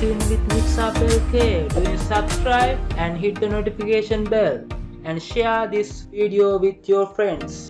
tune with mixhubLK. Do subscribe and hit the notification bell and share this video with your friends.